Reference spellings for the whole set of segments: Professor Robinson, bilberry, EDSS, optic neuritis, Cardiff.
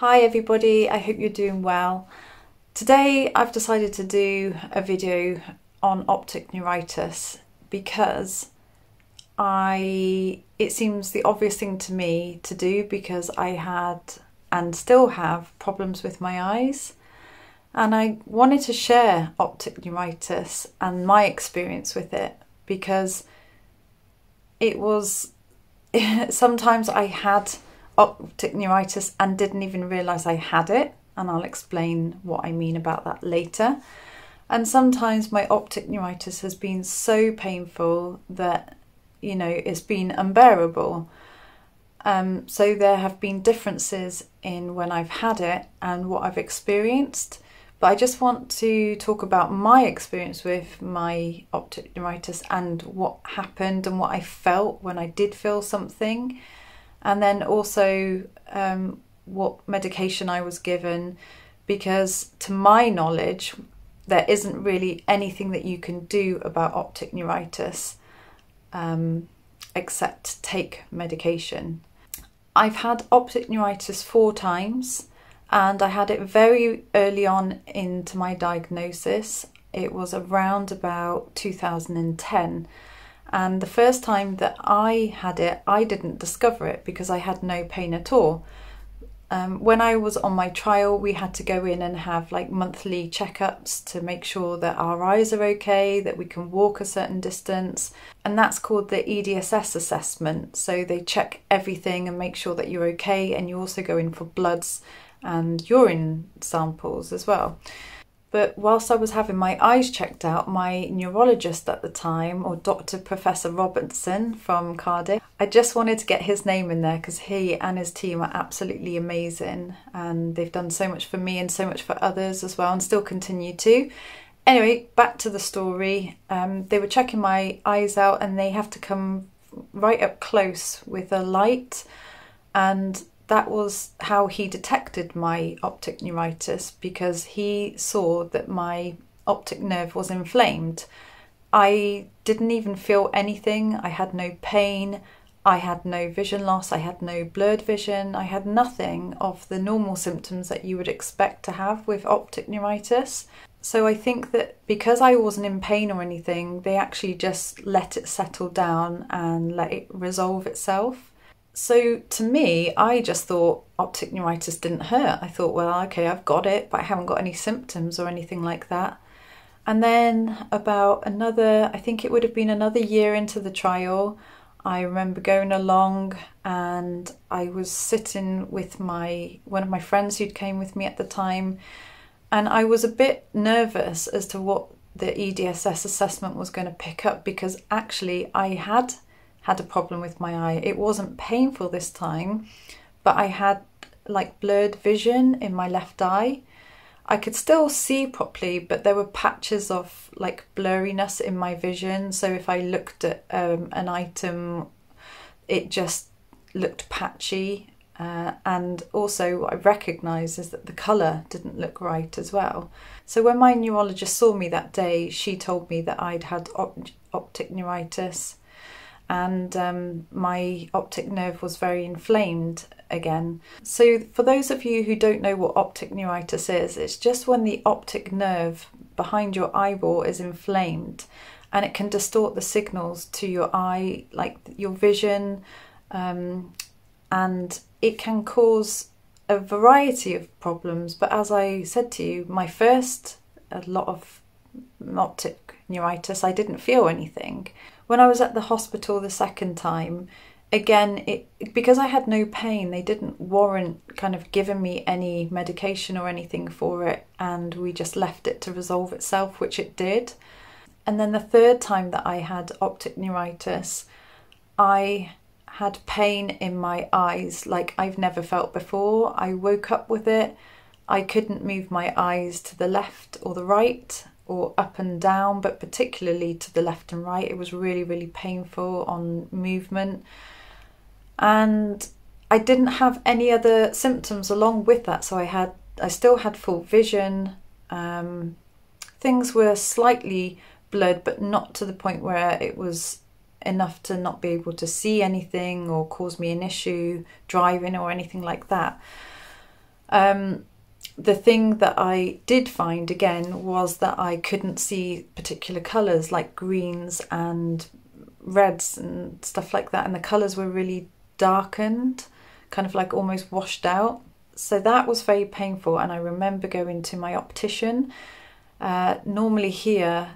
Hi everybody, I hope you're doing well. Today I've decided to do a video on optic neuritis because it seems the obvious thing to me to do because I had and still have problems with my eyes, and I wanted to share optic neuritis and my experience with it because it was sometimes I had optic neuritis and didn't even realise I had it, and I'll explain what I mean about that later. And sometimes my optic neuritis has been so painful that, you know, it's been unbearable. So there have been differences in when I've had it and what I've experienced, but I just want to talk about my experience with my optic neuritis and what happened and what I felt when I did feel something. And then also what medication I was given, because to my knowledge, there isn't really anything that you can do about optic neuritis except take medication. I've had optic neuritis 4 times, and I had it very early on into my diagnosis. It was around about 2010. And the first time that I had it, I didn't discover it because I had no pain at all. When I was on my trial, we had to go in and have like monthly checkups to make sure that our eyes are okay, that we can walk a certain distance. And that's called the EDSS assessment. So they check everything and make sure that you're okay. And you also go in for bloods and urine samples as well. But whilst I was having my eyes checked out, my neurologist at the time, or Dr. Professor Robinson from Cardiff, I just wanted to get his name in there because he and his team are absolutely amazing, and they've done so much for me and so much for others as well, and still continue to. Anyway, back to the story. They were checking my eyes out, and they have to come right up close with a light, and that was how he detected my optic neuritis, because he saw that my optic nerve was inflamed. I didn't even feel anything. I had no pain. I had no vision loss. I had no blurred vision. I had nothing of the normal symptoms that you would expect to have with optic neuritis. So I think that because I wasn't in pain or anything, they actually just let it settle down and let it resolve itself. So to me, I just thought optic neuritis didn't hurt. I thought, well, okay, I've got it, but I haven't got any symptoms or anything like that. And then about another, I think it would have been another year into the trial, I remember going along, and I was sitting with one of my friends who'd came with me at the time, and I was a bit nervous as to what the EDSS assessment was going to pick up, because actually I had a problem with my eye. It wasn't painful this time, but I had like blurred vision in my left eye. I could still see properly, but there were patches of like blurriness in my vision. So if I looked at an item, it just looked patchy. And also what I recognised is that the colour didn't look right as well. So when my neurologist saw me that day, she told me that I'd had optic neuritis, and my optic nerve was very inflamed again. So for those of you who don't know what optic neuritis is, it's just when the optic nerve behind your eyeball is inflamed, and it can distort the signals to your eye, like your vision, and it can cause a variety of problems. But as I said to you, my first lot of optic neuritis, I didn't feel anything. When I was at the hospital the second time, again, because I had no pain, they didn't warrant kind of giving me any medication or anything for it, and we just left it to resolve itself, which it did. And then the third time that I had optic neuritis, I had pain in my eyes like I've never felt before. I woke up with it. I couldn't move my eyes to the left or the right, or up and down, but particularly to the left and right. It was really, really painful on movement. And I didn't have any other symptoms along with that. So I still had full vision. Things were slightly blurred, but not to the point where it was enough to not be able to see anything or cause me an issue driving or anything like that. The thing that I did find again was that I couldn't see particular colours like greens and reds and stuff like that, and the colours were really darkened, kind of like almost washed out. So that was very painful, and I remember going to my optician. Normally here,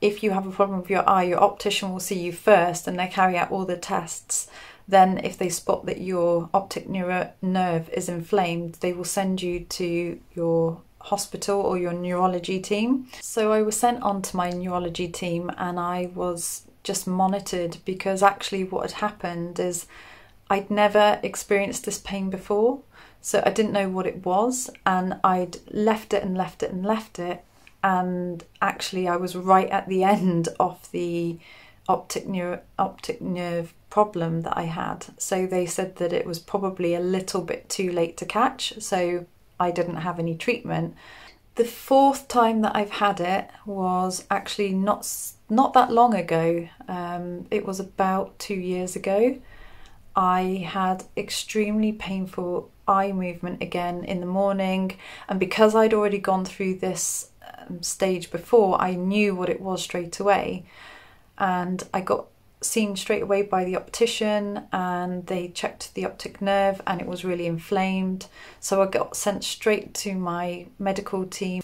if you have a problem with your eye, your optician will see you first and they carry out all the tests. Then if they spot that your optic nerve is inflamed, they will send you to your hospital or your neurology team. So I was sent on to my neurology team and I was just monitored, because actually what had happened is I'd never experienced this pain before. So I didn't know what it was, and I'd left it and left it and left it. And actually I was right at the end of the optic nerve problem that I had. So they said that it was probably a little bit too late to catch, so I didn't have any treatment. The fourth time that I've had it was actually not that long ago. It was about 2 years ago. I had extremely painful eye movement again in the morning, and because I'd already gone through this stage before, I knew what it was straight away, and I got seen straight away by the optician, and they checked the optic nerve and it was really inflamed. So I got sent straight to my medical team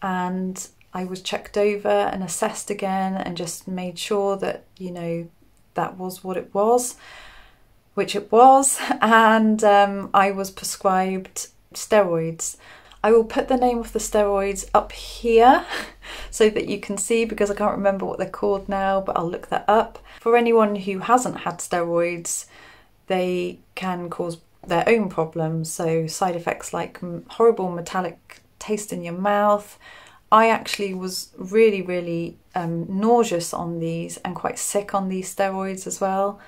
and I was checked over and assessed again and just made sure that, you know, that was what it was, which it was, and I was prescribed steroids. I will put the name of the steroids up here so that you can see, because I can't remember what they're called now, but I'll look that up. For anyone who hasn't had steroids, they can cause their own problems, so side effects like horrible metallic taste in your mouth. I actually was really, really nauseous on these and quite sick on these steroids as well,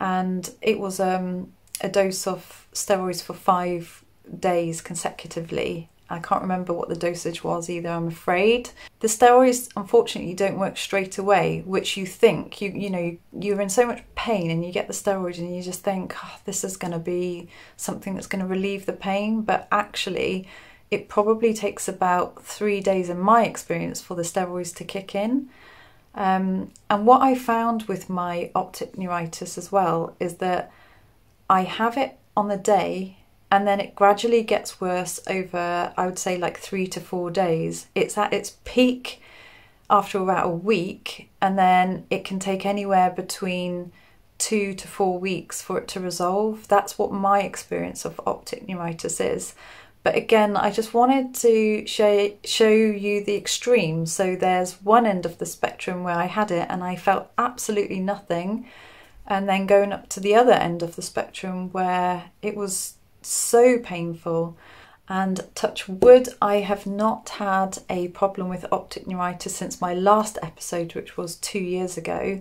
and it was a dose of steroids for 5 days consecutively. I can't remember what the dosage was either, I'm afraid. The steroids unfortunately don't work straight away, which you think, you know, you're in so much pain and you get the steroid and you just think, oh, this is going to be something that's going to relieve the pain, but actually it probably takes about 3 days in my experience for the steroids to kick in. And what I found with my optic neuritis as well is that I have it on the day, and then it gradually gets worse over, I would say, like 3 to 4 days. It's at its peak after about a week, and then it can take anywhere between 2 to 4 weeks for it to resolve. That's what my experience of optic neuritis is. But again, I just wanted to show you the extreme. So there's one end of the spectrum where I had it and I felt absolutely nothing, and then going up to the other end of the spectrum where it was so painful. And touch wood, I have not had a problem with optic neuritis since my last episode, which was 2 years ago,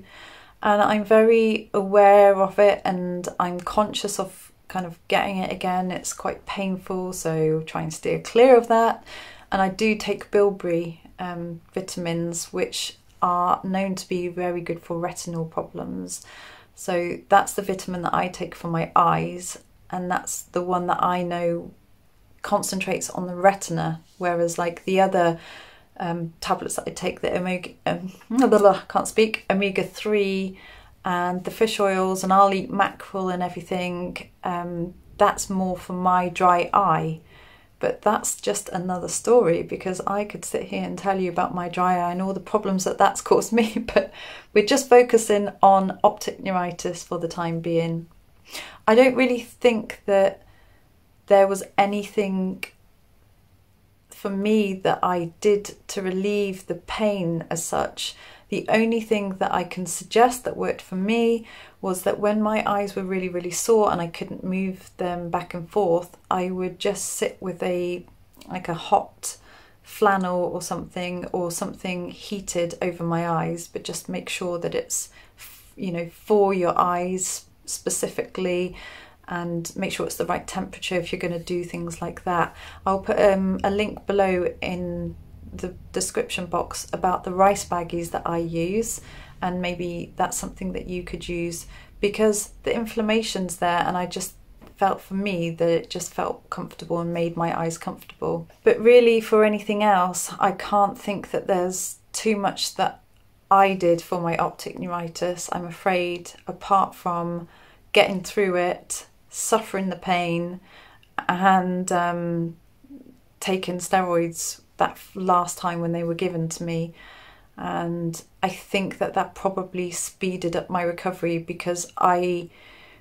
and I'm very aware of it and I'm conscious of kind of getting it again. It's quite painful, so try and steer clear of that. And I do take bilberry vitamins, which are known to be very good for retinal problems. So that's the vitamin that I take for my eyes, and that's the one that I know concentrates on the retina, whereas like the other tablets that I take, the omega-3 and the fish oils, and I'll eat mackerel and everything, that's more for my dry eye. But that's just another story, because I could sit here and tell you about my dry eye and all the problems that that's caused me, but we're just focusing on optic neuritis for the time being. I don't really think that there was anything for me that I did to relieve the pain as such. The only thing that I can suggest that worked for me was that when my eyes were really, really sore and I couldn't move them back and forth, I would just sit with like a hot flannel or something heated over my eyes, but just make sure that it's, you know, for your eyes specifically, and make sure it's the right temperature if you're going to do things like that. I'll put a link below in the description box about the rice baggies that I use, and maybe that's something that you could use, because the inflammation's there, and I just felt for me that it just felt comfortable and made my eyes comfortable. But really for anything else, I can't think that there's too much that I did for my optic neuritis, I'm afraid, apart from getting through it, suffering the pain, and taking steroids that last time when they were given to me. And I think that that probably speeded up my recovery, because I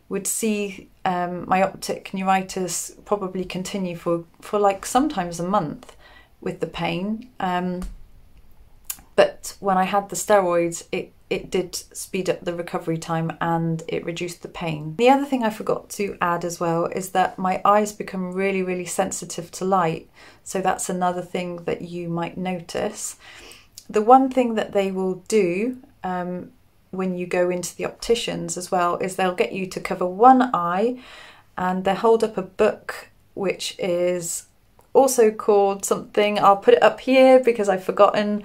would see my optic neuritis probably continue for like sometimes a month with the pain. But when I had the steroids, it did speed up the recovery time and it reduced the pain. The other thing I forgot to add as well is that my eyes become really, really sensitive to light. So that's another thing that you might notice. The one thing that they will do when you go into the opticians as well is they'll get you to cover one eye, and they'll hold up a book which is also called something. I'll put it up here because I've forgotten.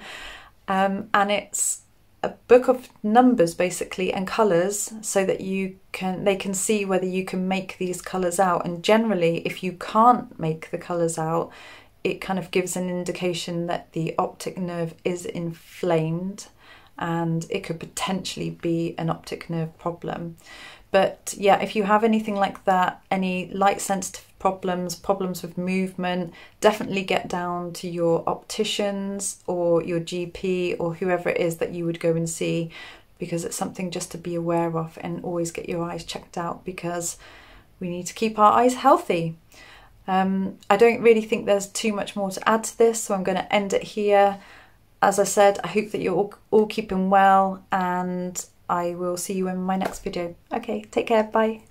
And it's a book of numbers basically and colours, so that they can see whether you can make these colours out. And generally, if you can't make the colours out, it kind of gives an indication that the optic nerve is inflamed and it could potentially be an optic nerve problem. But yeah, if you have anything like that, any light sensitive problems, problems with movement, definitely get down to your opticians or your GP or whoever it is that you would go and see, because it's something just to be aware of, and always get your eyes checked out because we need to keep our eyes healthy. I don't really think there's too much more to add to this, so I'm going to end it here. As I said, I hope that you're all keeping well, and I will see you in my next video. Okay, take care, bye.